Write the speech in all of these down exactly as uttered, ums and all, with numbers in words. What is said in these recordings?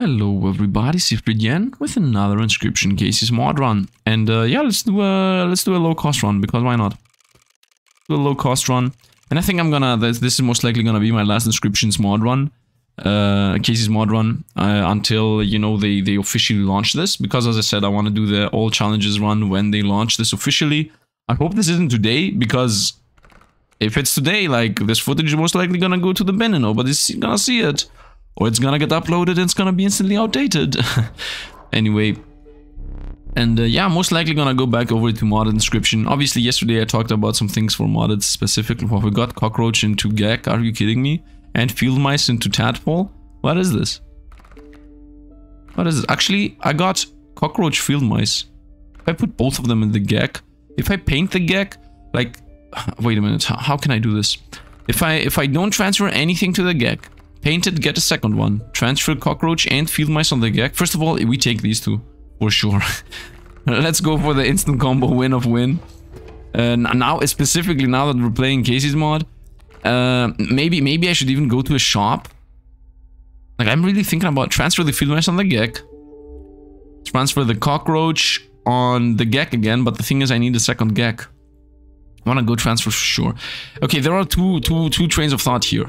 Hello everybody, Sifd again with another Inscryption Kaycee's mod run, and uh, yeah, let's do a let's do a low cost run because why not? Do a low cost run, and I think I'm gonna this, this is most likely gonna be my last Inscryption's mod run, uh, Kaycee's mod run uh, until you know they they officially launch this, because as I said, I want to do the all challenges run when they launch this officially. I hope this isn't today, because if it's today, like this footage is most likely gonna go to the bin and nobody's gonna see it. Or it's gonna get uploaded and it's gonna be instantly outdated. Anyway. And uh, yeah, I'm most likely gonna go back over to modded Inscryption. Obviously, yesterday I talked about some things for modded, specifically what we got. Cockroach into Geck, are you kidding me? And field mice into tadpole? What is this? What is this? Actually, I got cockroach field mice. If I put both of them in the Geck, if I paint the Geck, like... Wait a minute, how, how can I do this? If I, if I don't transfer anything to the Geck, paint it, get a second one. Transfer cockroach and field mice on the Geck. First of all, we take these two, for sure. Let's go for the instant combo win of win. Uh, now, specifically now that we're playing Kaycee's mod, uh, maybe maybe I should even go to a shop. Like, I'm really thinking about transfer the field mice on the Geck. Transfer the cockroach on the Geck again, but the thing is I need a second Geck. I want to go transfer for sure. Okay, there are two, two, two trains of thought here.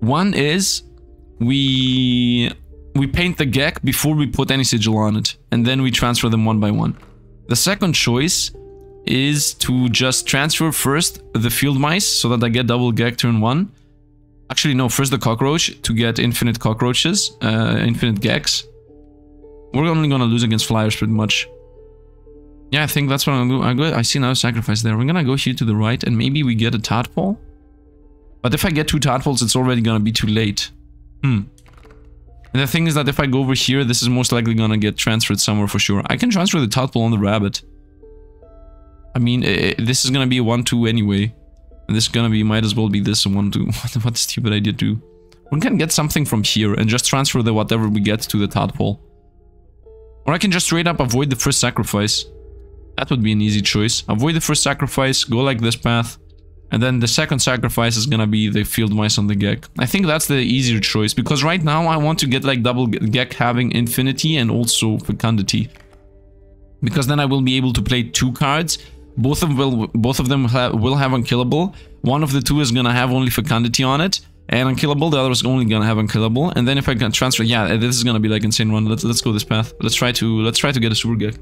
One is we we paint the Geck before we put any sigil on it, and then we transfer them one by one. The second choice is to just transfer first the field mice so that I get double Geck turn one. Actually, no, first the cockroach to get infinite cockroaches, uh, infinite Gecks. We're only gonna lose against flyers pretty much. Yeah, I think that's what I'm gonna do. I see another sacrifice there. We're gonna go here to the right, and maybe we get a tadpole. But if I get two tadpoles, it's already gonna be too late. Hmm. And the thing is that if I go over here, this is most likely gonna get transferred somewhere for sure. I can transfer the tadpole on the rabbit. I mean, it, this is gonna be a one two anyway. And this is gonna be, might as well be this a one two. What a stupid idea to do. We can get something from here and just transfer the whatever we get to the tadpole. Or I can just straight up avoid the first sacrifice. That would be an easy choice. Avoid the first sacrifice, go like this path. And then the second sacrifice is gonna be the field mice on the Geck. I think that's the easier choice, because right now I want to get like double Geck having infinity and also fecundity. Because then I will be able to play two cards. Both of them will, both of them ha will have unkillable. One of the two is gonna have only fecundity on it and unkillable. The other is only gonna have unkillable. And then if I can transfer, yeah, this is gonna be like insane run. Let's let's go this path. Let's try to let's try to get a super Geck.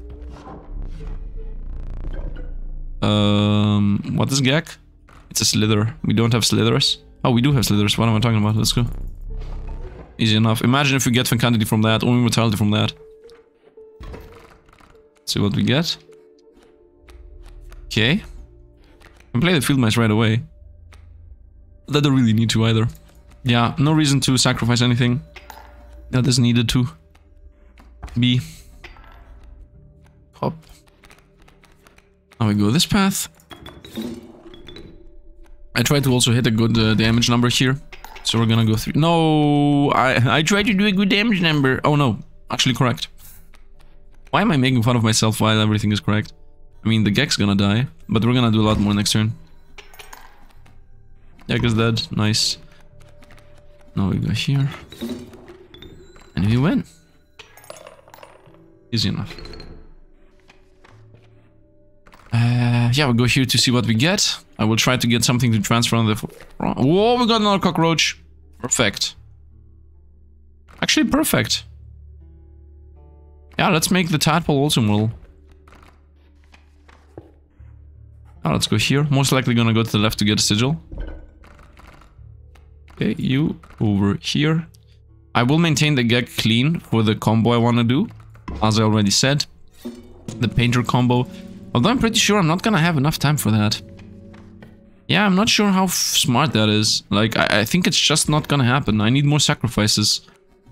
Um, what is Geck? It's a slither. We don't have slithers. Oh, we do have slithers. What am I talking about? Let's go. Easy enough. Imagine if we get fecundity from that, or immortality from that. Let's see what we get. Okay. I can play the field mice right away. That don't really need to either. Yeah, no reason to sacrifice anything that is needed to be. Hop. Now we go this path. I tried to also hit a good uh, damage number here, so we're gonna go through. No, I I tried to do a good damage number. Oh no, actually correct. Why am I making fun of myself while everything is correct? I mean, the Geck's gonna die, but we're gonna do a lot more next turn. Geck is dead. Nice. Now we go here, and we win. Easy enough. Uh, yeah, we'll go here to see what we get. I will try to get something to transfer on the... Whoa, we got another cockroach. Perfect. Actually, perfect. Yeah, let's make the tadpole also model. Oh, let's go here. Most likely gonna go to the left to get a sigil. Okay, you over here. I will maintain the Geck clean for the combo I wanna do. As I already said. The painter combo. Although I'm pretty sure I'm not gonna have enough time for that. Yeah, I'm not sure how f smart that is. Like, I, I think it's just not gonna happen. I need more sacrifices.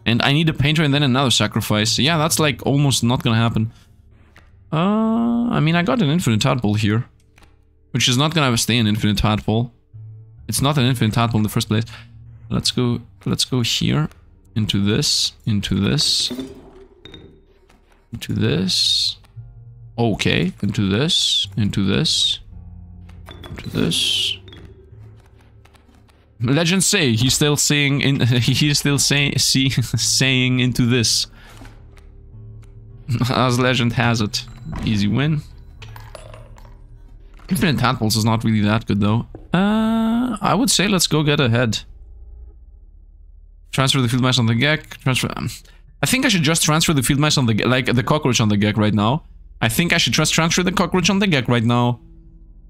And I need a painter and then another sacrifice. Yeah, that's like almost not gonna happen. Uh, I mean, I got an infinite tadpole here. Which is not gonna stay an infinite tadpole. It's not an infinite tadpole in the first place. Let's go, let's go here. Into this, into this. Into this. Okay, into this, into this, into this, Legends say he's still seeing in. He's still say, see, saying into this. As legend has it, easy win. Infinite handballs is not really that good though. Uh, I would say let's go get a head. Transfer the field mice on the Geck. Transfer. Um, I think I should just transfer the field mice on the like the cockroach on the Geck right now. I think I should just transfer the cockroach on the Geck right now,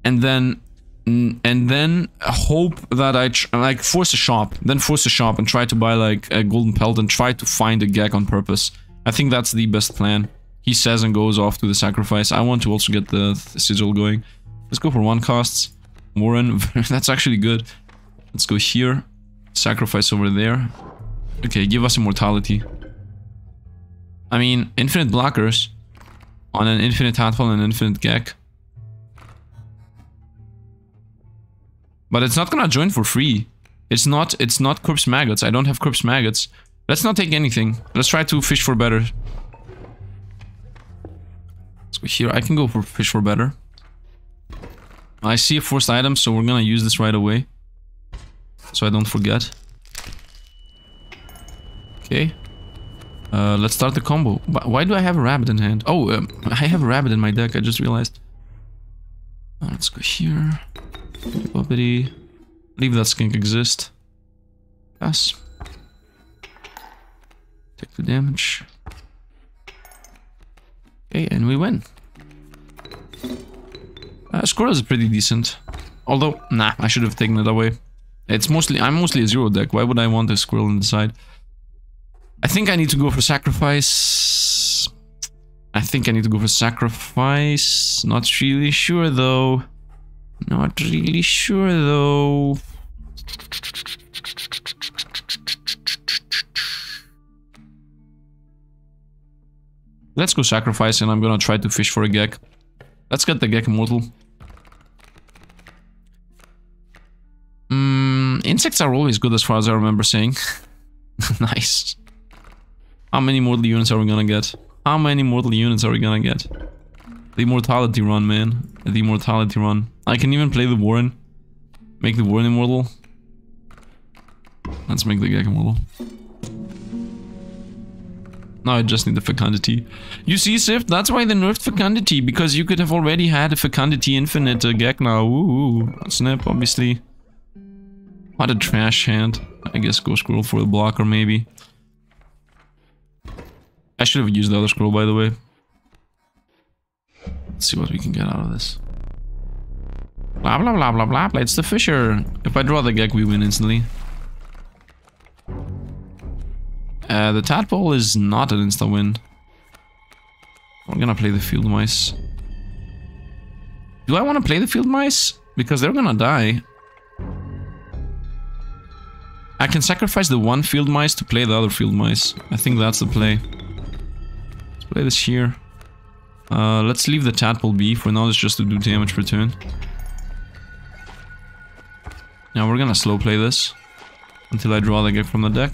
and then. And then hope that I, tr like, force a shop. Then force a shop and try to buy, like, a golden pelt and try to find a Geck on purpose. I think that's the best plan. He says and goes off to the sacrifice. I want to also get the th sigil going. Let's go for one costs. Warren, that's actually good. Let's go here. Sacrifice over there. Okay, give us immortality. I mean, infinite blockers on an infinite handful and an infinite Geck. But it's not gonna join for free. It's not, it's not Corpse Maggots. I don't have Corpse Maggots. Let's not take anything. Let's try to fish for better. Let's go here. I can go for fish for better. I see a forced item, so we're gonna use this right away. So I don't forget. Okay. Uh, let's start the combo. Why do I have a rabbit in hand? Oh, um, I have a rabbit in my deck. I just realized. Uh, let's go here. Puppety. Leave that skink exist. Pass. Take the damage. Okay, and we win. Uh, score is pretty decent. Although, nah, I should have taken it away. It's mostly, I'm mostly a zero deck. Why would I want a squirrel on the side? I think I need to go for sacrifice. I think I need to go for sacrifice. Not really sure though. Not really sure though. Let's go sacrifice, and I'm gonna try to fish for a Geck. Let's get the Geck immortal. Mm, insects are always good, as far as I remember saying. Nice. How many mortal units are we gonna get? How many mortal units are we gonna get? The immortality run, man. The immortality run. I can even play the Warren. Make the Warren immortal. Let's make the Geck immortal. Now I just need the fecundity. You see, Sifd, that's why they nerfed fecundity. Because you could have already had a fecundity infinite uh, Geck now. Ooh, snap, obviously. What a trash hand. I guess go scroll for the blocker, maybe. I should have used the other scroll, by the way. Let's see what we can get out of this. Blah blah blah blah blah blah. It's the fisher. If I draw the Geck, we win instantly. Uh, the tadpole is not an insta win. We're gonna play the field mice. Do I want to play the field mice? Because they're gonna die. I can sacrifice the one field mice to play the other field mice. I think that's the play. Let's play this here. Uh, let's leave the tadpole be, for now it's just to do damage per turn. Now we're gonna slow play this, until I draw the Geck from the deck.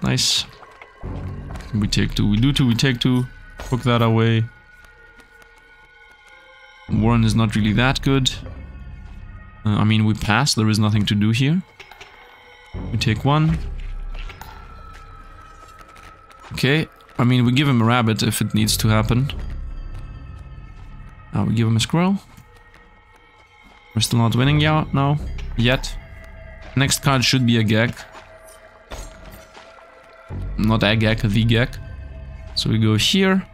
Nice. We take two, we do two, we take two, hook that away. Warren is not really that good. Uh, I mean, we pass, there is nothing to do here. We take one. Okay, I mean, we give him a rabbit if it needs to happen. Now we give him a squirrel. We're still not winning yeah, now, yet. Next card should be a Geck. Not a Geck, the Geck. So we go here,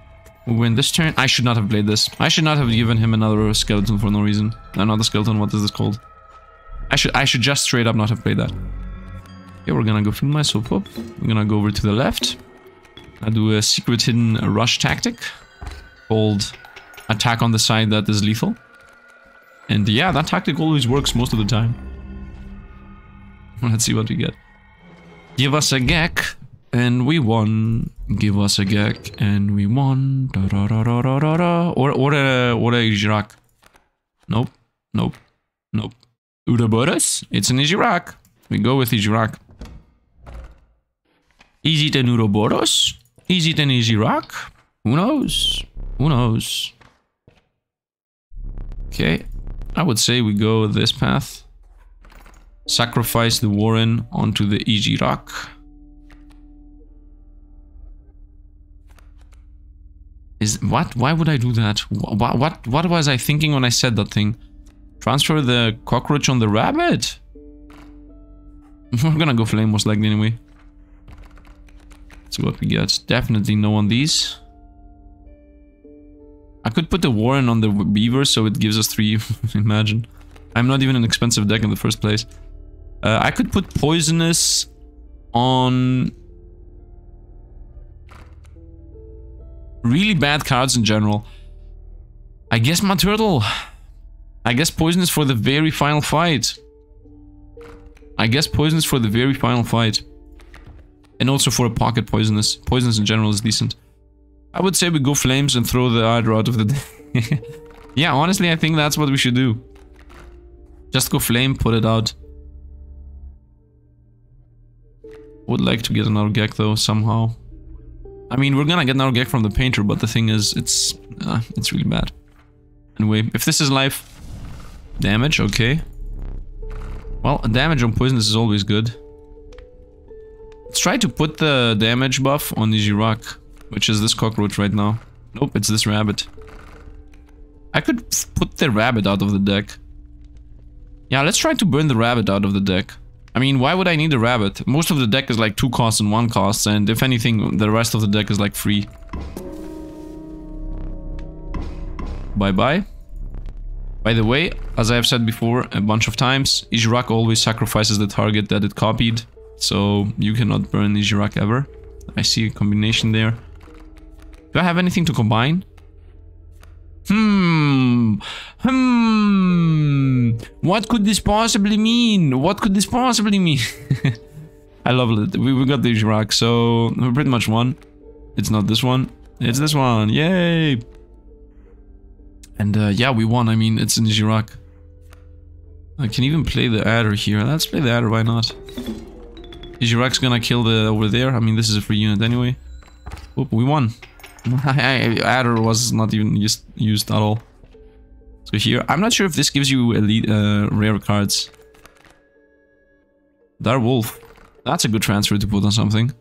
we win this turn. I should not have played this. I should not have given him another skeleton for no reason. Another skeleton, what is this called? I should I should just straight up not have played that. Okay, we're gonna go field mice, so pop. We're gonna go over to the left. I do a secret hidden rush tactic called attack on the side that is lethal. And yeah, that tactic always works most of the time. Let's see what we get. Give us a Geck and we won. Give us a Geck and we won. Da, da, da, da, da, da, da. Or, or a, or a Ijiraq. Nope, nope, nope. Udaburus? It's an Ijiraq. We go with Ijiraq. Is it an Uroboros? Is it an Ijiraq? Who knows? Who knows? Okay. I would say we go this path. Sacrifice the Warren onto the Ijiraq. Is what? Why would I do that? What, what? What was I thinking when I said that thing? Transfer the cockroach on the rabbit. We're gonna go flame most likely anyway. Let's see what we get. Definitely no on these. I could put the Warren on the beaver so it gives us three. Imagine. I'm not even an expensive deck in the first place. Uh, I could put poisonous on really bad cards in general. I guess my turtle. I guess poisonous for the very final fight. I guess poisonous for the very final fight. And also for a pocket poisonous. Poisonous in general is decent. I would say we go flames and throw the Hydra out of the deck. Yeah, honestly, I think that's what we should do. Just go flame, put it out. Would like to get another Geck though, somehow. I mean, we're gonna get another Geck from the painter, but the thing is, it's... Uh, it's really bad. Anyway, if this is life... Damage, okay. Well, damage on poisonous is always good. Let's try to put the damage buff on Ijiraq, which is this cockroach right now. Nope, it's this rabbit. I could put the rabbit out of the deck. Yeah, let's try to burn the rabbit out of the deck. I mean, why would I need a rabbit? Most of the deck is like two costs and one cost, and if anything, the rest of the deck is like free. Bye-bye. By the way, as I have said before a bunch of times, Ijiraq always sacrifices the target that it copied, so you cannot burn Ijiraq ever. I see a combination there. Do I have anything to combine? Hmm. Hmm. What could this possibly mean? What could this possibly mean? I love it. We, we got the Ijiraq, so we pretty much won. It's not this one. It's this one. Yay. And uh, yeah, we won. I mean, it's an Ijiraq. I can even play the adder here. Let's play the adder. Why not? Ijiraq's gonna kill the over there. I mean, this is a free unit anyway. Oop, we won. Adder was not even used, used at all. So here, I'm not sure if this gives you elite uh, rare cards. Dire Wolf. That's a good transfer to put on something.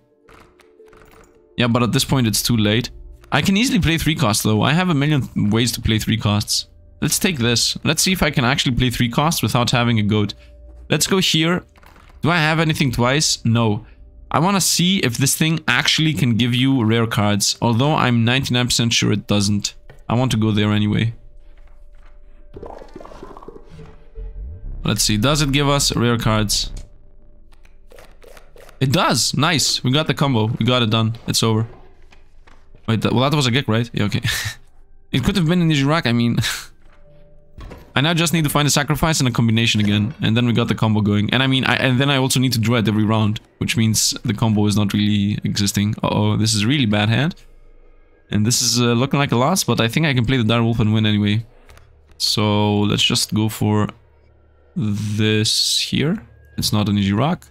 Yeah, but at this point it's too late. I can easily play three costs though. I have a million ways to play three costs. Let's take this. Let's see if I can actually play three costs without having a goat. Let's go here. Do I have anything twice? No. I want to see if this thing actually can give you rare cards, although I'm ninety-nine percent sure it doesn't. I want to go there anyway. Let's see, does it give us rare cards? It does! Nice! We got the combo. We got it done. It's over. Wait, that, well that was a Geck, right? Yeah, okay. It could have been in Ijiraq, I mean... I now just need to find a sacrifice and a combination again, and then we got the combo going. And I mean, I, and then I also need to draw it every round, which means the combo is not really existing. Uh-oh, this is a really bad hand. And this is uh, looking like a loss, but I think I can play the Dire Wolf and win anyway. So, let's just go for this here. It's not an Ijiraq.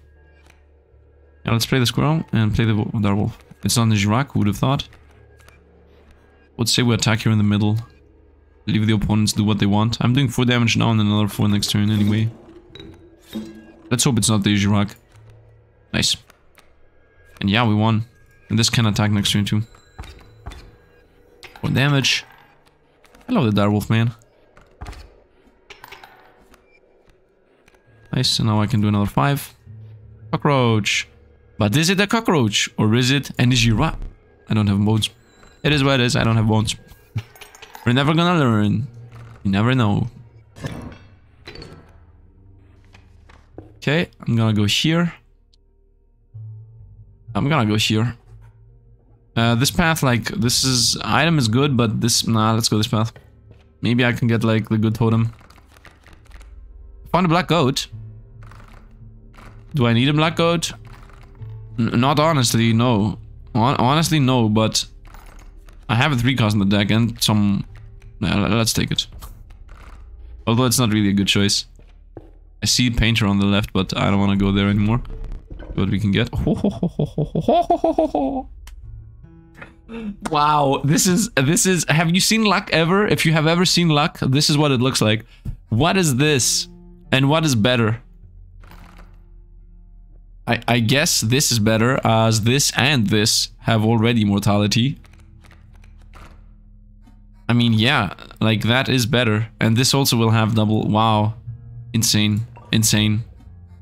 Now let's play the squirrel and play the Dire Wolf. It's not an Ijiraq, who would have thought. Let's say we attack here in the middle. Leave the opponents do what they want. I'm doing four damage now and another four next turn anyway. Let's hope it's not the Ijiraq. Nice. And yeah, we won. And this can attack next turn too. Four damage. I love the Dire Wolf, man. Nice, and now I can do another five. Cockroach. But is it a cockroach? Or is it an Ijiraq? I don't have bones. It is what it is, I don't have bones. We're never gonna learn. You never know. Okay, I'm gonna go here. I'm gonna go here. Uh, this path, like, this is... Item is good, but this... Nah, let's go this path. Maybe I can get, like, the good totem. Found a black goat. Do I need a black goat? N not honestly, no. Hon honestly, no, but... I have a three cost in the deck and some... Nah, let's take it. Although it's not really a good choice. I see painter on the left, but I don't want to go there anymore. What we can get. Wow, this is this is have you seen luck ever? If you have ever seen luck, this is what it looks like. What is this? And what is better? I I guess this is better, as this and this have already mortality. I mean, yeah, like that is better. And this also will have double. Wow. Insane. Insane.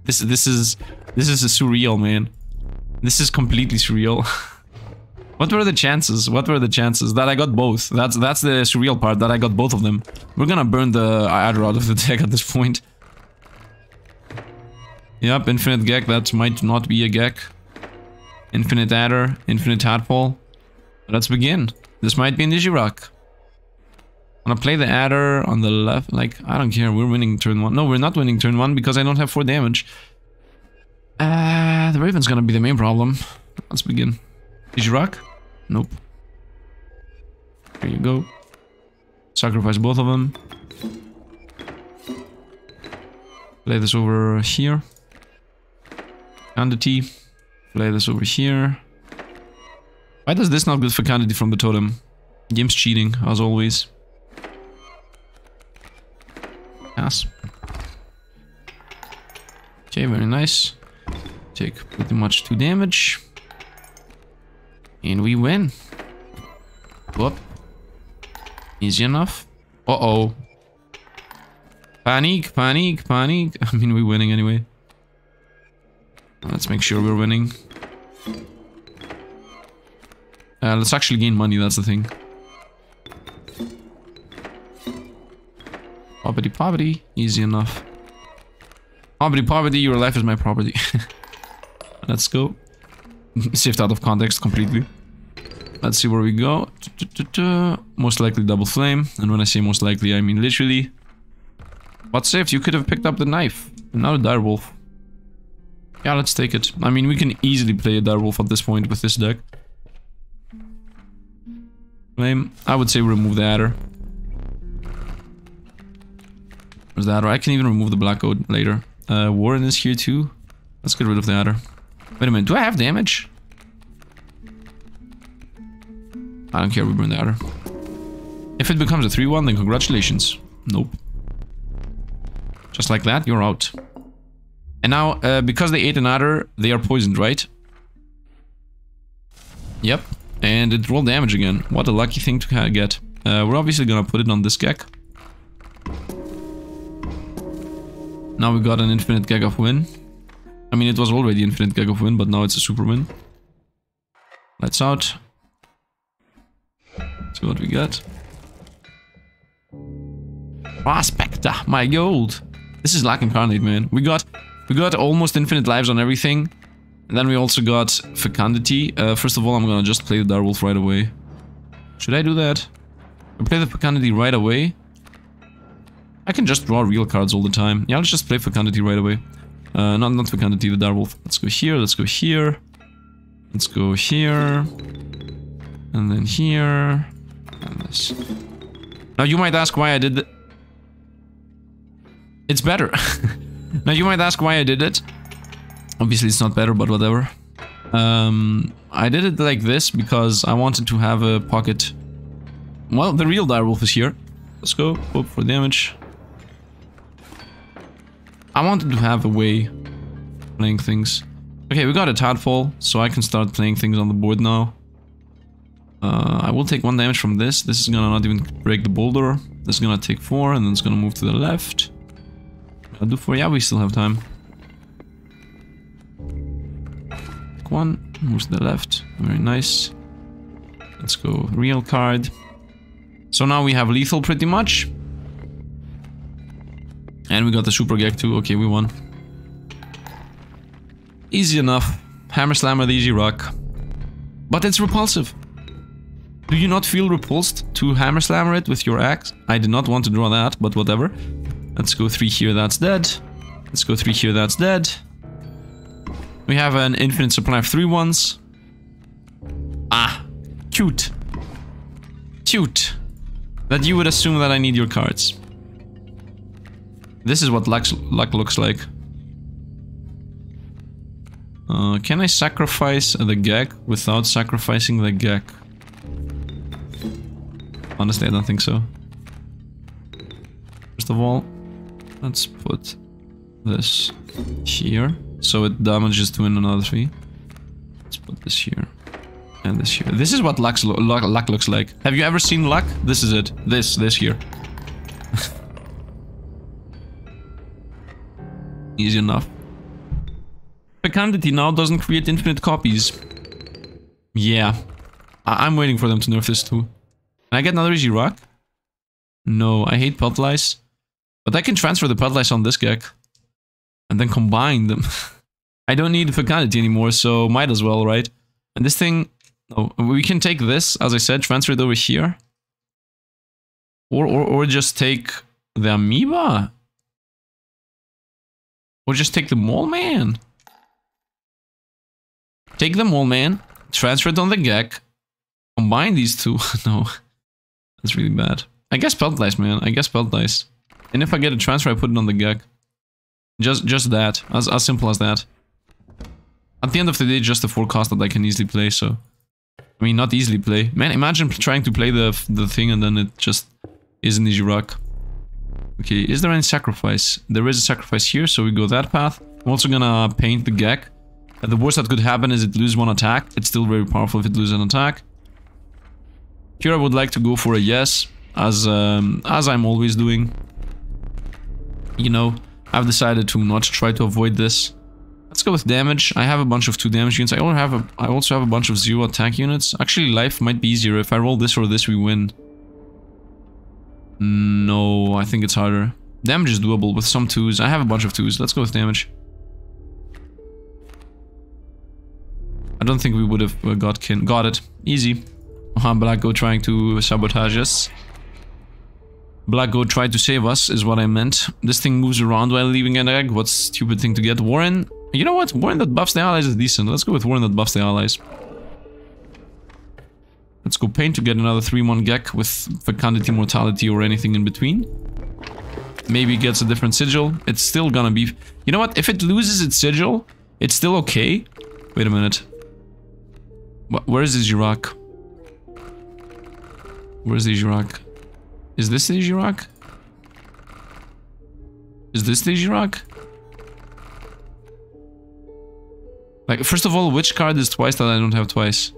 This this is this is a surreal, man. This is completely surreal. What were the chances? What were the chances that I got both? That's that's the surreal part, that I got both of them. We're gonna burn the Adder out of the deck at this point. Yep, infinite Geck, that might not be a Geck. Infinite Adder, infinite Tadpole. Let's begin. This might be an Ijiraq. I'm gonna play the Adder on the left. Like, I don't care, we're winning turn one. No, we're not winning turn one because I don't have four damage. Uh, the Raven's gonna be the main problem. Let's begin. Ijiraq? Nope. There you go. Sacrifice both of them. Play this over here. Candidate. Play this over here. Why does this not good for Candidate from the totem? Game's cheating, as always. Yes. Okay, very nice. Take pretty much two damage. And we win. Whoop. Easy enough. Uh-oh. Panic, panic, panic. I mean, we're winning anyway. Let's make sure we're winning. Uh, let's actually gain money, that's the thing. Poverty, poverty, easy enough. Poverty, poverty, your life is my property. Let's go. Sifd out of context completely. Let's see where we go. Most likely double flame. And when I say most likely, I mean literally. But Sifd, you could have picked up the knife. Another direwolf. Yeah, let's take it. I mean, we can easily play a direwolf at this point with this deck. Flame. I would say remove the adder. The adder. I can even remove the black oat later. Uh, Warren is here too. Let's get rid of the adder. Wait a minute, do I have damage? I don't care, we burn the adder. If it becomes a three one, then congratulations. Nope. Just like that, you're out. And now, uh, because they ate an adder, they are poisoned, right? Yep. And it rolled damage again. What a lucky thing to get. Uh, we're obviously gonna put it on this Geck. Now we got an infinite Geck of win. I mean, it was already infinite Geck of win, but now it's a super win. Lights out. Let's see what we got. Prospector, my gold. This is luck incarnate, man. We got we got almost infinite lives on everything. And then we also got fecundity. Uh, first of all, I'm gonna just play the direwolf right away. Should I do that? I play the fecundity right away. I can just draw real cards all the time. Yeah, let's just play fecundity right away. Uh, not, not fecundity, the direwolf. Let's go here, let's go here. Let's go here. And then here. And this. Now you might ask why I did it. It's better. Now you might ask why I did it. Obviously it's not better, but whatever. Um, I did it like this because I wanted to have a pocket. Well, the real direwolf is here. Let's go. Hope for damage. I wanted to have a way of playing things. Okay, we got a Tadpole, so I can start playing things on the board now. Uh, I will take one damage from this. This is gonna not even break the boulder. This is gonna take four, and then it's gonna move to the left. I'll do four. Yeah, we still have time. Take one, moves to the left. Very nice. Let's go real card. So now we have lethal pretty much. And we got the super Geck too. Okay, we won. Easy enough. Hammer slammer the Ijiraq. But it's repulsive. Do you not feel repulsed to hammer slammer it with your axe? I did not want to draw that, but whatever. Let's go three here, that's dead. Let's go three here, that's dead. We have an infinite supply of three ones. Ah, cute. Cute. That you would assume that I need your cards. This is what luck, luck looks like. Uh, can I sacrifice the Geck without sacrificing the Geck? Honestly, I don't think so. First of all, let's put this here, so it damages two and another three. Let's put this here. And this here. This is what luck, luck, luck looks like. Have you ever seen luck? This is it. This, this here. Easy enough. Fecundity now doesn't create infinite copies. Yeah. I I'm waiting for them to nerf this too. Can I get another Ijiraq? No, I hate pelt lice. But I can transfer the pelt lice on this Geck. And then combine them. I don't need fecundity anymore, so might as well, right? And this thing... No, we can take this, as I said, transfer it over here. Or, or, or just take the amoeba. Or just take the mole man. Take the mole man, transfer it on the Geck. Combine these two. No, that's really bad. I guess pelt dice, man. I guess pelt dice. And if I get a transfer, I put it on the Geck. Just, just that. As, as simple as that. At the end of the day, just a forecast that I can easily play, so... I mean, not easily play. Man, imagine trying to play the the thing and then it just isn't Ijiraq. Okay, is there any sacrifice? There is a sacrifice here, so we go that path. I'm also gonna paint the Geck. And the worst that could happen is it loses one attack. It's still very powerful if it loses an attack. Here I would like to go for a yes, as, um, as I'm always doing. You know, I've decided to not try to avoid this. Let's go with damage. I have a bunch of two damage units. I also have a, I also have a bunch of zero attack units. Actually, life might be easier. If I roll this or this, we win. No, I think it's harder. Damage is doable with some twos. I have a bunch of twos. Let's go with damage. I don't think we would have got kin. Got it. Easy. Uh-huh, Black Goat trying to sabotage us. Black Goat tried to save us, is what I meant. This thing moves around while leaving an egg. What stupid thing to get. Warren... You know what? Warren that buffs the allies is decent. Let's go with Warren that buffs the allies. Let's go paint to get another three one Geck with fecundity, mortality, or anything in between. Maybe it gets a different sigil. It's still gonna be... You know what? If it loses its sigil, it's still okay. Wait a minute. Where is the Ijiraq? Where is the Ijiraq? Is this the Ijiraq? Is this the Ijiraq? Like, first of all, which card is twice that I don't have twice?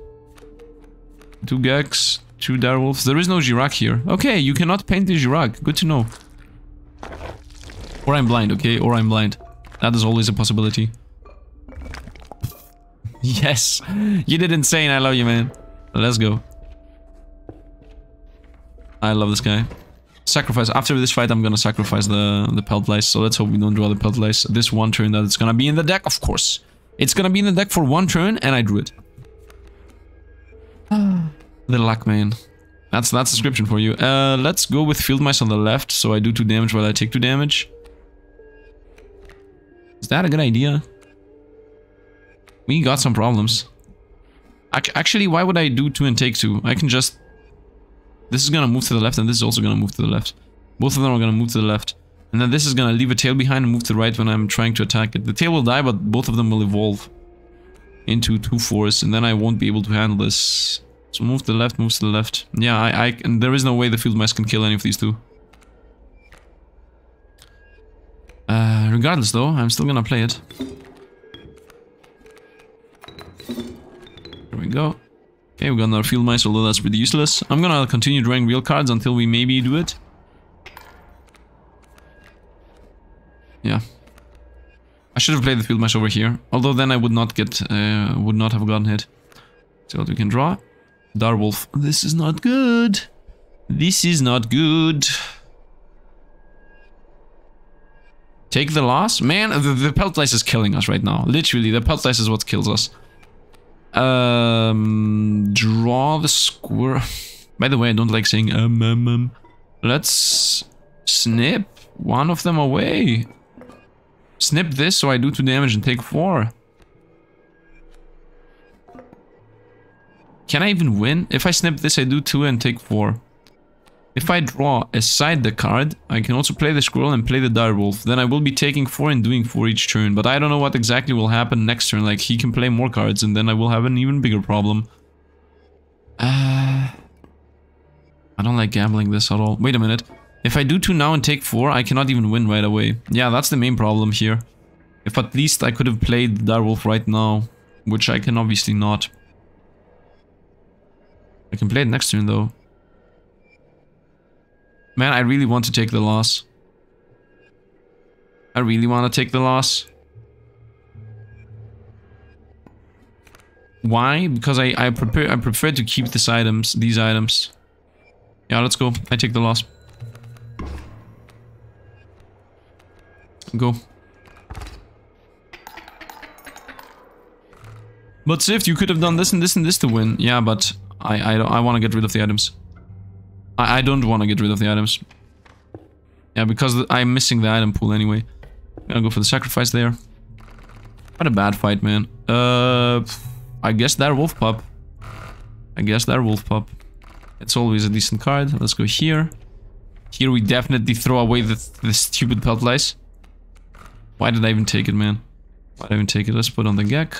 Two Gecks, two direwolves. There is no Ijiraq here. Okay, you cannot paint the Ijiraq. Good to know. Or I'm blind, okay? Or I'm blind. That is always a possibility. Yes! You did insane, I love you, man. Let's go. I love this guy. Sacrifice. After this fight, I'm gonna sacrifice the, the pelt lice, so let's hope we don't draw the pelt lice. This one turn that it's gonna be in the deck, of course. It's gonna be in the deck for one turn, and I drew it. The luck, man. That's that's description for you. Uh, let's go with field mice on the left, so I do two damage while I take two damage. Is that a good idea? We got some problems. Actually, why would I do two and take two? I can just... This is gonna move to the left, and this is also gonna move to the left. Both of them are gonna move to the left. And then this is gonna leave a tail behind and move to the right when I'm trying to attack it. The tail will die, but both of them will evolve into two fours, and then I won't be able to handle this. So move to the left, moves to the left. Yeah, I, I and there is no way the field mice can kill any of these two. Uh, regardless, though, I'm still gonna play it. There we go. Okay, we got another field mice, although that's pretty useless. I'm gonna continue drawing real cards until we maybe do it. Yeah, I should have played the field mice over here. Although then I would not get, uh, would not have gotten hit. See what we can draw. Direwolf. This is not good. This is not good. Take the loss, man. The, the pelt lice is killing us right now. Literally, the pelt lice is what kills us. Um, draw the squirrel. By the way, I don't like saying um um um. Let's snip one of them away. Snip this, so I do two damage and take four. Can I even win? If I snip this, I do two and take four. If I draw aside the card, I can also play the squirrel and play the direwolf. Then I will be taking four and doing four each turn. But I don't know what exactly will happen next turn. Like, he can play more cards, and then I will have an even bigger problem. Uh, I don't like gambling this at all. Wait a minute. If I do two now and take four, I cannot even win right away. Yeah, that's the main problem here. If at least I could have played the direwolf right now, which I can obviously not. I can play it next turn though. Man, I really want to take the loss. I really want to take the loss. Why? Because I I prepare I prefer to keep these items. These items. Yeah, let's go. I take the loss. Go. But Sifd, you could have done this and this and this to win. Yeah, but I I don't, I want to get rid of the items. I I don't want to get rid of the items. Yeah, because I'm missing the item pool anyway. I'm gonna go for the sacrifice there. What a bad fight, man. Uh. I guess that wolf pup. I guess that wolf pup. It's always a decent card. Let's go here. Here we definitely throw away the, the stupid pelt lice. Why did I even take it, man? Why did I even take it? Let's put on the Geck.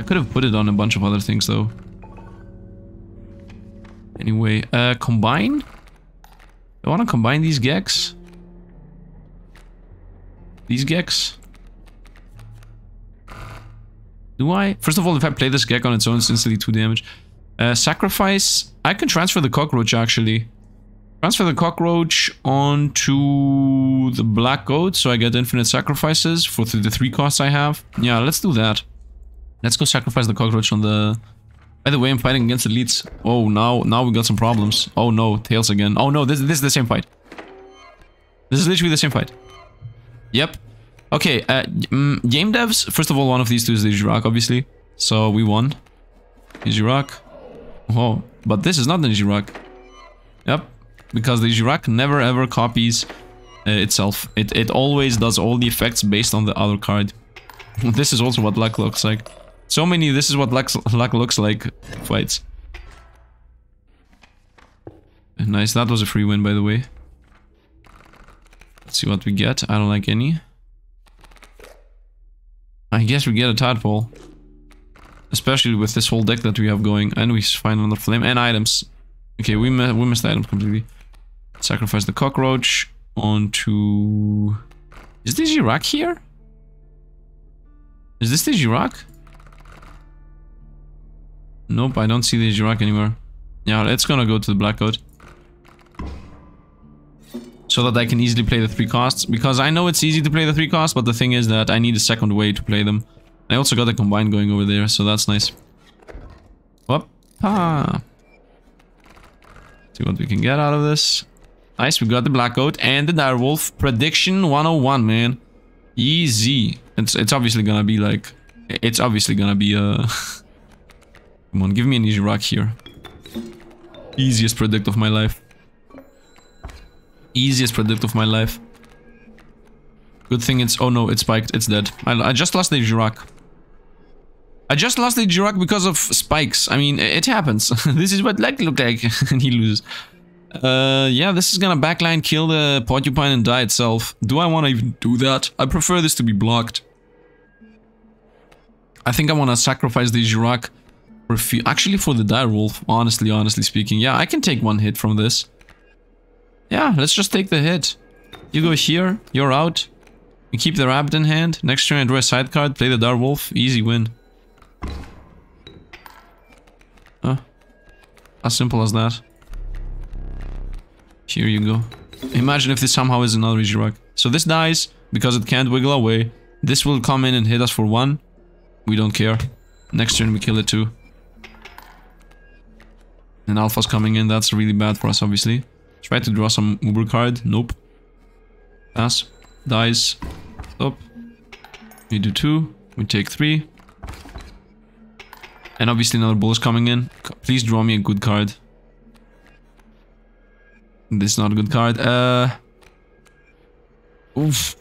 I could have put it on a bunch of other things, though. Anyway, uh, combine? I want to combine these Gecks. These Gecks. Do I? First of all, if I play this Geck on its own, it's instantly two damage. Uh, sacrifice. I can transfer the cockroach, actually. Transfer the cockroach onto the black goat, so I get infinite sacrifices for th the three costs I have. Yeah, let's do that. Let's go sacrifice the cockroach on the... By the way, I'm fighting against elites. Oh, now now we got some problems. Oh no, tails again. Oh no, this, this is the same fight. This is literally the same fight. Yep. Okay, uh, mm, game devs, first of all, one of these two is the Ijiraq, obviously. So we won. Ijiraq. Oh, but this is not the Ijiraq. Yep, because the Ijiraq never ever copies uh, itself. It, it always does all the effects based on the other card. This is also what luck looks like. So many, this is what luck, luck looks like fights. Nice, that was a free win, by the way. Let's see what we get. I don't like any. I guess we get a tadpole. Especially with this whole deck that we have going. And we find another flame and items. Okay, we, mi we missed items completely. Sacrifice the cockroach onto... Is this Ijiraq here? Is this the Ijiraq? Nope, I don't see the Ijiraq anywhere. Yeah, it's gonna go to the black goat. So that I can easily play the three costs. Because I know it's easy to play the three costs, but the thing is that I need a second way to play them. I also got a combine going over there, so that's nice. Whoop-ha! See what we can get out of this. Nice, we got the black goat and the direwolf. Prediction one oh one, man. Easy. It's it's obviously gonna be like... It's obviously gonna be a... Come on, give me an Ijiraq here. Easiest predict of my life. Easiest predict of my life. Good thing it's... Oh no, it's spiked. It's dead. I, I just lost the Ijiraq. I just lost the Ijiraq because of spikes. I mean, it happens. This is what luck looked like. And he loses. Uh, yeah, this is gonna backline, kill the porcupine and die itself. Do I want to even do that? I prefer this to be blocked. I think I want to sacrifice the Ijiraq. Actually, for the direwolf, honestly, honestly speaking. Yeah, I can take one hit from this. Yeah, let's just take the hit. You go here, you're out. You keep the rabbit in hand. Next turn I draw a side card, play the direwolf. Easy win. Huh? As simple as that. Here you go. Imagine if this somehow is another Ijiraq. So this dies, because it can't wiggle away. This will come in and hit us for one. We don't care. Next turn we kill it too. And alpha's coming in, that's really bad for us, obviously. Try to draw some uber card. Nope. Pass. Dies. Stop. We do two. We take three. And obviously another bull is coming in. Please draw me a good card. This is not a good card. Uh. Oof.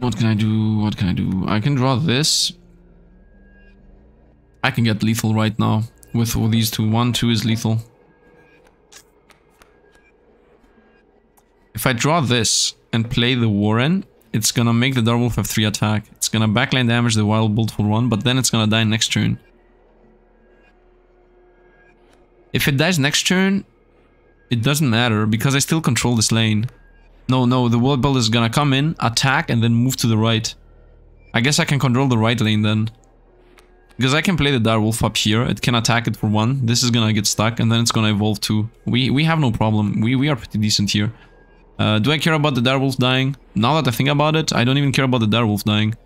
What can I do? What can I do? I can draw this. I can get lethal right now. With all these two. One, two is lethal. If I draw this and play the Warren, it's gonna make the direwolf have three attack. It's gonna backline damage the wild bolt for one, but then it's gonna die next turn. If it dies next turn, it doesn't matter because I still control this lane. No, no, the world builder is gonna come in, attack, and then move to the right. I guess I can control the right lane then. Because I can play the direwolf up here, it can attack it for one, this is gonna get stuck, and then it's gonna evolve too. We we have no problem, we, we are pretty decent here. Uh, do I care about the direwolf dying? Now that I think about it, I don't even care about the direwolf dying.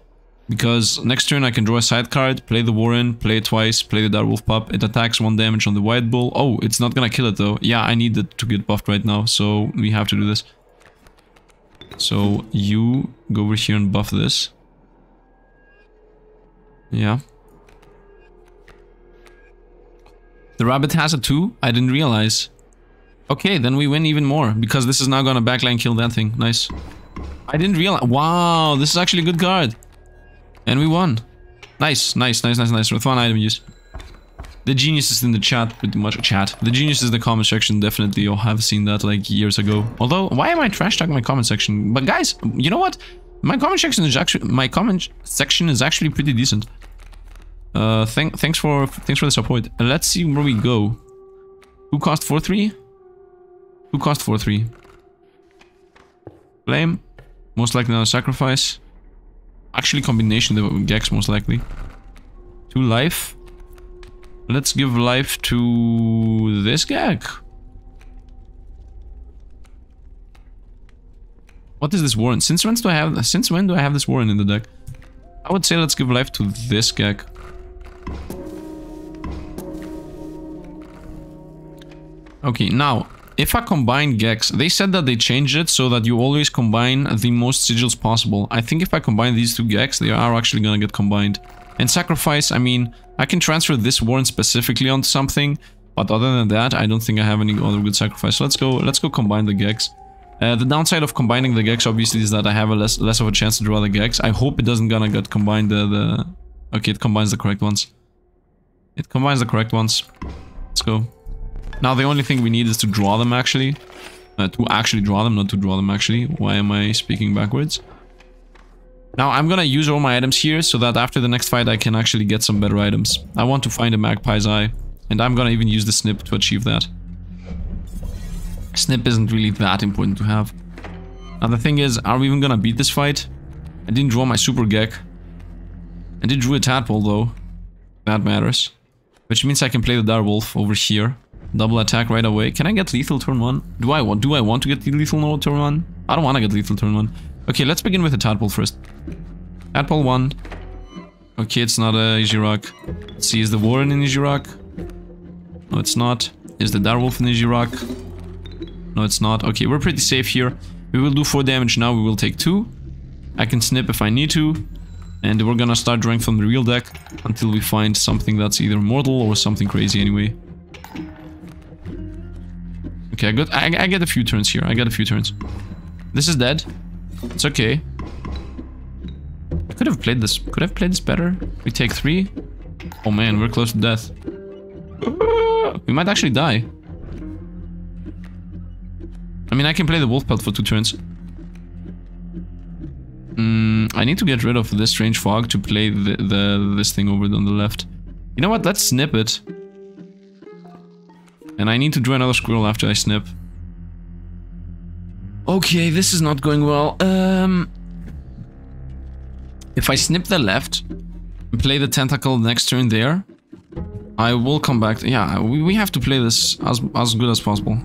Because next turn I can draw a side card, play the warren, play it twice, play the direwolf pup, it attacks one damage on the white bull. Oh, it's not gonna kill it though. Yeah, I need it to get buffed right now, so we have to do this. So, you go over here and buff this. Yeah. The rabbit has a two? I didn't realize. Okay, then we win even more, because this is now gonna backline kill that thing. Nice. I didn't realize. Wow, this is actually a good card. And we won. Nice, nice, nice, nice, nice. With one item use. The genius is in the chat, pretty much. Chat. The genius is in the comment section, definitely. You'll have seen that like years ago. Although, why am I trash talking my comment section? But guys, you know what? My comment section is actually my comment section is actually pretty decent. Uh, thank thanks for thanks for the support. And let's see where we go. Who cost four three? Who cost four three? Flame, most likely another sacrifice. Actually, combination the Gex most likely. Two life. Let's give life to this Geck. What is this warren? Since when do I have since when do I have this warren in the deck? I would say let's give life to this Geck. Okay, now if I combine Gecks, they said that they changed it so that you always combine the most sigils possible. I think if I combine these two Gecks, they are actually gonna get combined. And sacrifice, I mean, I can transfer this warren specifically onto something, but other than that, I don't think I have any other good sacrifice. So let's go, let's go combine the Gecks. Uh, the downside of combining the Gecks obviously is that I have a less less of a chance to draw the Gecks. I hope it doesn't gonna get combined the, the... Okay, it combines the correct ones. It combines the correct ones. Let's go. Now the only thing we need is to draw them actually. Uh, to actually draw them, not to draw them actually. Why am I speaking backwards? Now I'm gonna use all my items here so that after the next fight I can actually get some better items. I want to find a magpie's eye. And I'm gonna even use the snip to achieve that. Snip isn't really that important to have. Now the thing is, are we even gonna beat this fight? I didn't draw my super Geck. I did draw a tadpole though. That matters. Which means I can play the direwolf over here. Double attack right away. Can I get lethal turn one? Do I want do I want to get lethal no turn one? I don't wanna get lethal turn one. Okay, let's begin with the tadpole first. Tadpole one. Okay, it's not a Ijiraq. Let's see, is the warren in Ijiraq? No, it's not. Is the direwolf in Ijiraq? No, it's not. Okay, we're pretty safe here. We will do four damage now. We will take two. I can snip if I need to. And we're gonna start drawing from the real deck until we find something that's either mortal or something crazy anyway. Okay, I got, I, I get a few turns here. I get a few turns. This is dead. It's okay. I could have played this. Could have played this better. We take three. Oh man, we're close to death. We might actually die. I mean, I can play the wolf pelt for two turns. Mm, I need to get rid of this strange fog to play the, the this thing over on the left. You know what? Let's snip it. And I need to draw another squirrel after I snip. Okay, this is not going well. Um, if I snip the left and play the tentacle next turn there, I will come back. To, yeah, we, we have to play this as as good as possible.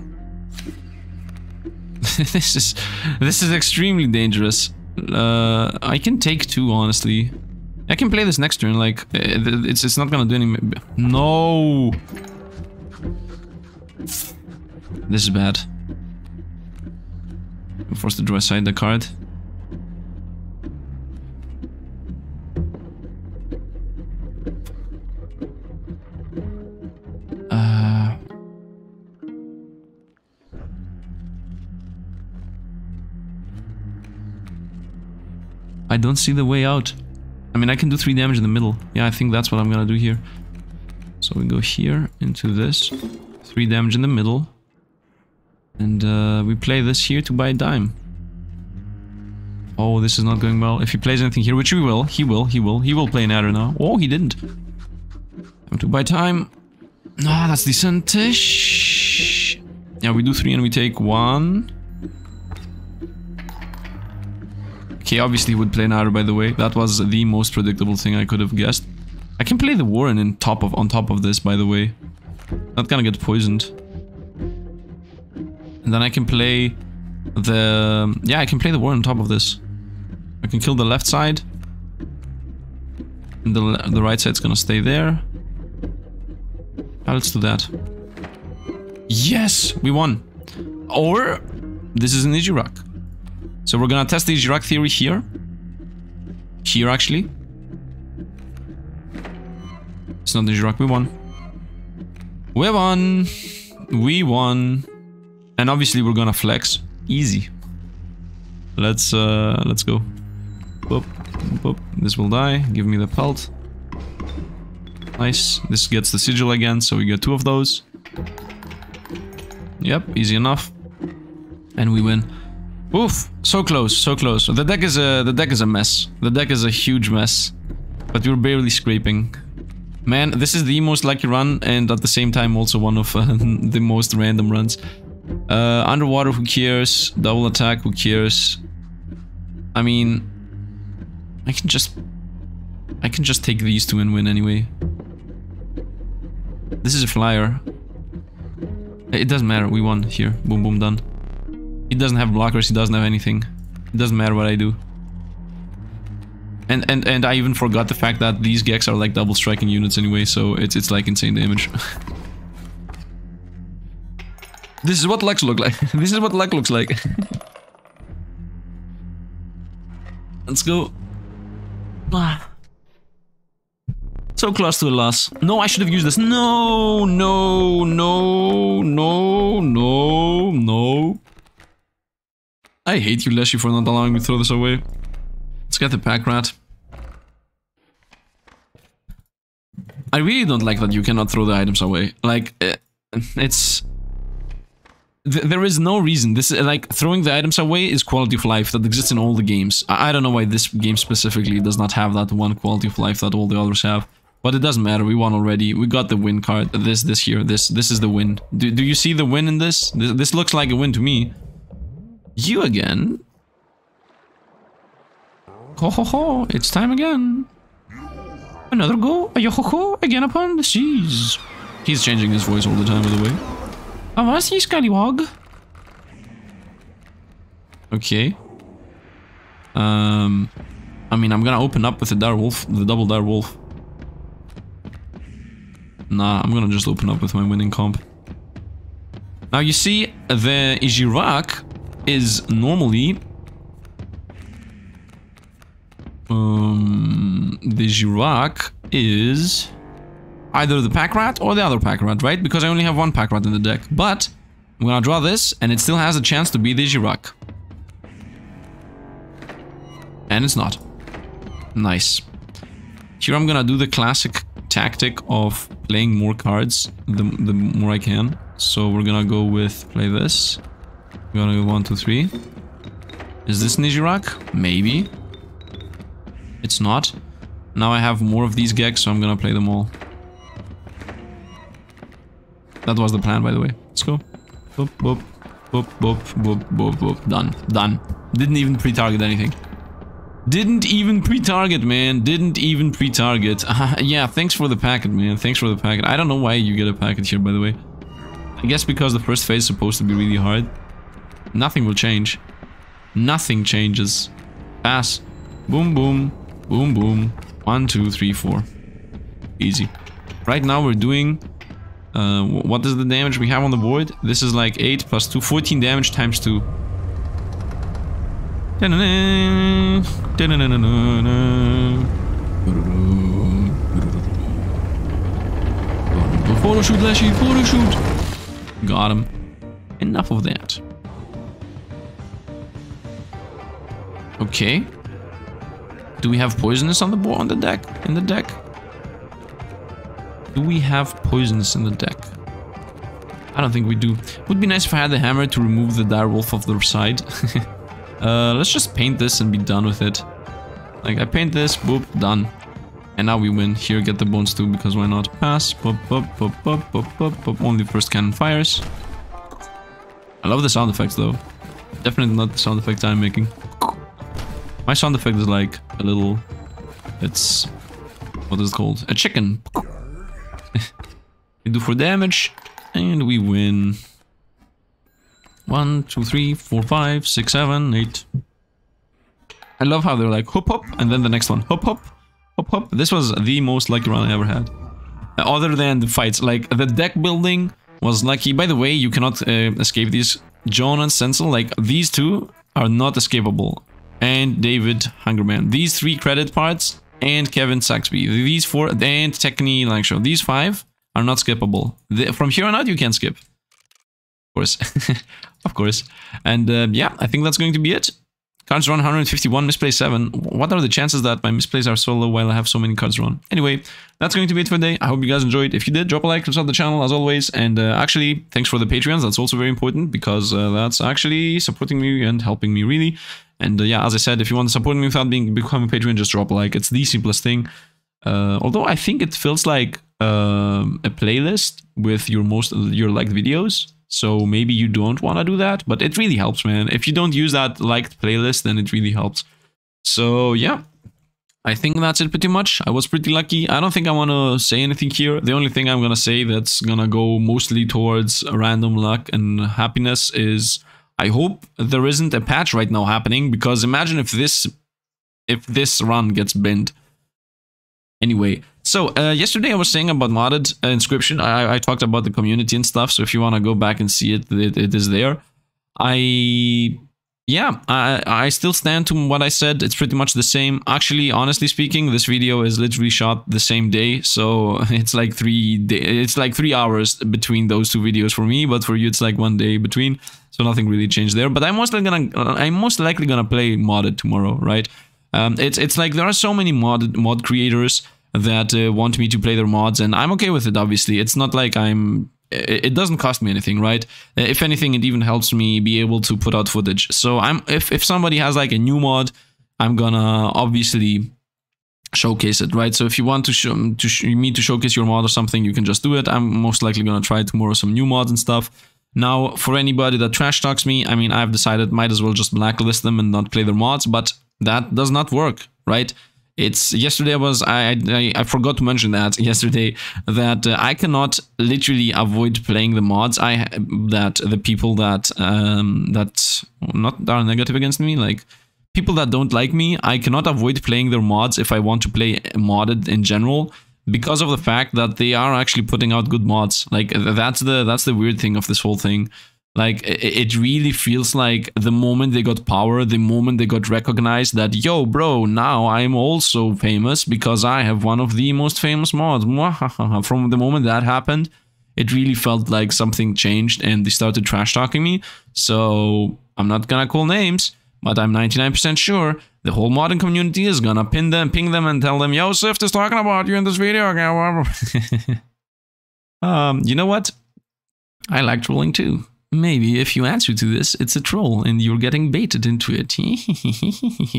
This is this is extremely dangerous. Uh, I can take two, honestly. I can play this next turn. Like it's it's not gonna do any. No. This is bad. I'm forced to draw aside the card. I don't see the way out. I mean, I can do three damage in the middle. Yeah, I think that's what I'm gonna do here. So we go here into this. Three damage in the middle. And uh, we play this here to buy a dime. Oh, this is not going well. If he plays anything here, which he will, he will, he will, he will play an adder now. Oh, he didn't. Time to buy time. Ah, that's decent-ish. Yeah, we do three and we take one. Okay, obviously would play Naru, by the way. That was the most predictable thing I could have guessed. I can play the Warren in top of on top of this, by the way. Not gonna get poisoned. And then I can play the... Yeah, I can play the Warren on top of this. I can kill the left side. And the, the right side's gonna stay there. Yeah, let's do that. Yes! We won! Or... This is an Ijiraq. So we're gonna test the Ijiraq theory here. Here, actually. It's not Ijiraq, we won. We won! We won! And obviously we're gonna flex. Easy. Let's, uh, let's go. Boop, boop. This will die. Give me the pelt. Nice. This gets the sigil again, so we get two of those. Yep, easy enough. And we win. Oof, so close, so close. The deck is a the deck is a mess. The deck is a huge mess. But we're barely scraping. Man, this is the most lucky run, and at the same time also one of uh, the most random runs. Uh, underwater, who cares? Double attack, who cares? I mean, I can just I can just take these two and win anyway. This is a flyer. It doesn't matter, we won here. Boom, boom, done. He doesn't have blockers, he doesn't have anything. It doesn't matter what I do. And and and I even forgot the fact that these Gecks are like double striking units anyway, so it's it's like insane damage. This is what luck looks like. This is what luck looks like. Let's go. Ah. So close to a loss. No, I should have used this. No, no, no, no, no, no. I hate you, Leshy, for not allowing me to throw this away. Let's get the pack rat. I really don't like that you cannot throw the items away. Like, it's... There is no reason. This is like throwing the items away is quality of life that exists in all the games. I don't know why this game specifically does not have that one quality of life that all the others have, but it doesn't matter. We won already. We got the win card. This, this here, this, this is the win. Do, do you see the win in this? this? This looks like a win to me. You again? Ho ho ho! It's time again. Another go. Yo ho ho! Again upon the seas. He's changing his voice all the time, by the way. Avast ye scallywog. Okay. Um, I mean, I'm gonna open up with the dire wolf, the double dire wolf. Nah, I'm gonna just open up with my winning comp. Now you see, the Ijiraq is normally um, the Ijiraq is. Either the pack rat or the other pack rat, right? Because I only have one pack rat in the deck. But I'm gonna draw this, and it still has a chance to be the Ijiraq. And it's not. Nice. Here I'm gonna do the classic tactic of playing more cards the, the more I can. So we're gonna go with play this. We're gonna go one, two, three. Is this an Ijiraq? Maybe. It's not. Now I have more of these Gecks, so I'm gonna play them all. That was the plan, by the way. Let's go. Boop, boop, boop, boop, boop, boop, boop. Done. Done. Didn't even pre-target anything. Didn't even pre-target, man. Didn't even pre-target. Uh, yeah, thanks for the packet, man. Thanks for the packet. I don't know why you get a packet here, by the way. I guess because the first phase is supposed to be really hard. Nothing will change. Nothing changes. Pass. Boom, boom. Boom, boom. One, two, three, four. Easy. Right now we're doing... Uh, what is the damage we have on the board? This is like eight plus two, fourteen damage times two. Photo shoot, Leshy, photo shoot! Got him. Enough of that. Okay. Do we have poisonous on the board, on the deck? In the deck? Do we have poisons in the deck? I don't think we do. Would be nice if I had the hammer to remove the direwolf off the side. uh, let's just paint this and be done with it. Like, I paint this, boop, done. And now we win. Here, get the bones too, because why not? Pass. Pop, pop, pop, pop, pop, pop, pop. Only first cannon fires. I love the sound effects though. Definitely not the sound effects I'm making. My sound effect is like a little... It's... What is it called? A chicken. We do four damage. And we win. One, two, three, four, five, six, seven, eight. I love how they're like, hop, hop. And then the next one, hop, hop. Hop, hop. This was the most lucky run I ever had. Other than the fights, like the deck building was lucky. By the way, you cannot uh, escape these. John and Stencil, like these two are not escapable. And David Hungerman. These three credit parts and Kevin Saxby. These four and Techni Langshaw. These five are not skippable. The, from here on out, you can skip. Of course. Of course. And uh, yeah, I think that's going to be it. Cards run one hundred fifty-one, misplace seven. What are the chances that my misplays are so low while I have so many cards run? Anyway, that's going to be it for today. I hope you guys enjoyed. If you did, drop a like, subscribe to the channel as always. And uh, actually, thanks for the Patreons. That's also very important because uh, that's actually supporting me and helping me really. And uh, yeah, as I said, if you want to support me without being becoming a Patreon, just drop a like. It's the simplest thing. Uh, although I think it feels like uh, a playlist with your most your liked videos. So maybe you don't want to do that, but it really helps, man. If you don't use that liked playlist, then it really helps. So yeah, I think that's it pretty much. I was pretty lucky. I don't think I want to say anything here. The only thing I'm going to say that's going to go mostly towards random luck and happiness is I hope there isn't a patch right now happening, because imagine if this, if this run gets banned. Anyway, so uh, yesterday I was saying about modded uh, Inscryption. I, I talked about the community and stuff. So if you want to go back and see it, it, it is there. I, yeah, I, I still stand to what I said. It's pretty much the same. Actually, honestly speaking, this video is literally shot the same day. So it's like three day, it's like three hours between those two videos for me. But for you, it's like one day between. So nothing really changed there. But I'm mostly gonna, I'm most likely gonna play modded tomorrow, right? Um, it's it's like there are so many mod mod creators that uh, want me to play their mods, and I'm okay with it. Obviously, it's not like I'm. It doesn't cost me anything, right? If anything, it even helps me be able to put out footage. So I'm if if somebody has like a new mod, I'm gonna obviously showcase it, right? So if you want to show to sh me to showcase your mod or something, you can just do it. I'm most likely gonna try tomorrow some new mods and stuff. Now, for anybody that trash talks me, I mean, I've decided might as well just blacklist them and not play their mods, but that does not work, right? It's yesterday was I I, I forgot to mention that yesterday that uh, I cannot literally avoid playing the mods I that the people that um that not are negative against me, like people that don't like me. I cannot avoid playing their mods if I want to play modded in general, because of the fact that they are actually putting out good mods. Like that's the that's the weird thing of this whole thing. Like, it really feels like the moment they got power, the moment they got recognized that, yo, bro, now I'm also famous because I have one of the most famous mods. From the moment that happened, it really felt like something changed and they started trash talking me. So I'm not gonna call names, but I'm ninety-nine percent sure the whole modding community is gonna pin them, ping them and tell them, yo, Sifd is talking about you in this video. um, you know what? I like trolling too. Maybe if you answer to this, it's a troll and you're getting baited into it.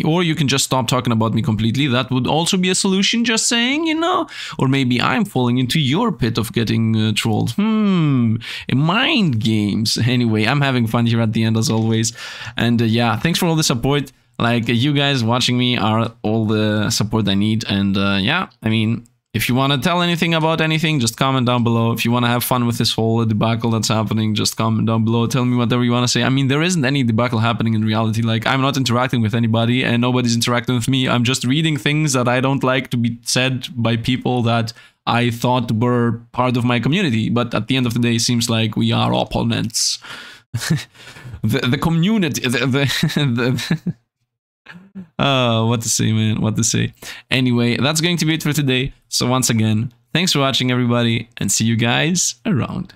Or you can just stop talking about me completely. That would also be a solution, just saying, you know. Or maybe I'm falling into your pit of getting uh, trolled. Hmm. Mind games. Anyway, I'm having fun here at the end as always. And uh, yeah, thanks for all the support. Like, you guys watching me are all the support I need. And uh, yeah, I mean... If you want to tell anything about anything, just comment down below. If you want to have fun with this whole debacle that's happening, just comment down below. Tell me whatever you want to say. I mean, there isn't any debacle happening in reality. Like, I'm not interacting with anybody and nobody's interacting with me. I'm just reading things that I don't like to be said by people that I thought were part of my community. But at the end of the day, it seems like we are opponents. the, the community... The, the, the Uh, what to say, man, what to say. Anyway, that's going to be it for today. So once again, thanks for watching, everybody, and see you guys around.